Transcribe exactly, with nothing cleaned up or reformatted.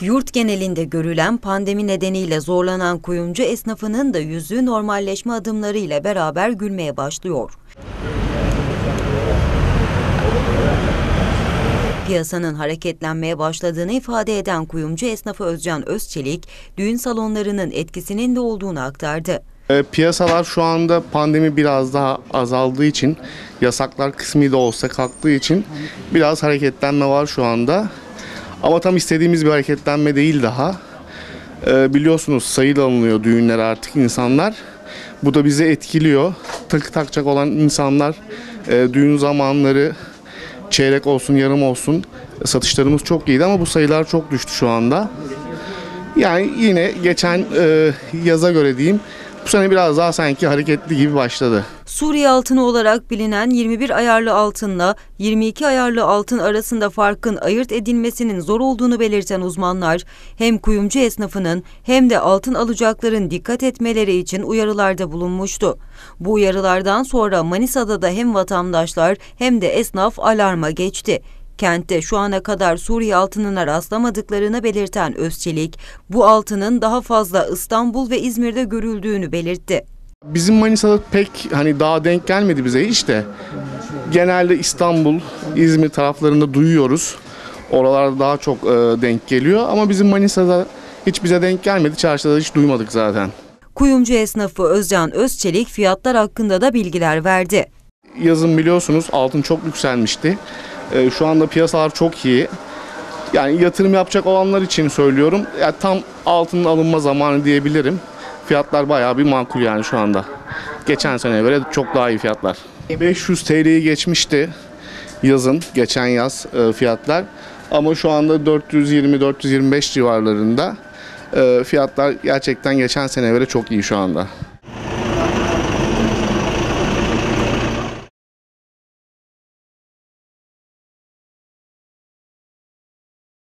Yurt genelinde görülen pandemi nedeniyle zorlanan kuyumcu esnafının da yüzü normalleşme adımlarıyla beraber gülmeye başlıyor. Piyasanın hareketlenmeye başladığını ifade eden kuyumcu esnafı Özcan Özçelik, düğün salonlarının etkisinin de olduğunu aktardı. Piyasalar şu anda pandemi biraz daha azaldığı için, yasaklar kısmi de olsa kalktığı için biraz hareketlenme var şu anda. Ama tam istediğimiz bir hareketlenme değil daha. Ee, biliyorsunuz sayılı alınıyor düğünler artık insanlar. Bu da bizi etkiliyor. Takı takacak olan insanlar e, düğün zamanları çeyrek olsun yarım olsun satışlarımız çok iyiydi ama bu sayılar çok düştü şu anda. Yani yine geçen e, yaza göre diyeyim. Bu sene biraz daha sanki hareketli gibi başladı. Suriye altını olarak bilinen yirmi bir ayarlı altınla yirmi iki ayarlı altın arasında farkın ayırt edilmesinin zor olduğunu belirten uzmanlar, hem kuyumcu esnafının hem de altın alacakların dikkat etmeleri için uyarılarda bulunmuştu. Bu uyarılardan sonra Manisa'da da hem vatandaşlar hem de esnaf alarma geçti. Kentte şu ana kadar Suriye altınına rastlamadıklarını belirten Özçelik, bu altının daha fazla İstanbul ve İzmir'de görüldüğünü belirtti. Bizim Manisa'da pek hani daha denk gelmedi bize hiç de. Genelde İstanbul, İzmir taraflarında duyuyoruz. Oralarda daha çok e, denk geliyor ama bizim Manisa'da hiç bize denk gelmedi. Çarşıda hiç duymadık zaten. Kuyumcu esnafı Özcan Özçelik fiyatlar hakkında da bilgiler verdi. Yazın biliyorsunuz altın çok yükselmişti. Şu anda piyasalar çok iyi. Yani yatırım yapacak olanlar için söylüyorum. Yani tam altının alınma zamanı diyebilirim. Fiyatlar bayağı bir makul yani şu anda. Geçen seneye göre çok daha iyi fiyatlar. beş yüz TL'yi geçmişti yazın, geçen yaz fiyatlar. Ama şu anda dört yüz yirmi dört yüz yirmi beş civarlarında fiyatlar gerçekten geçen seneye göre çok iyi şu anda.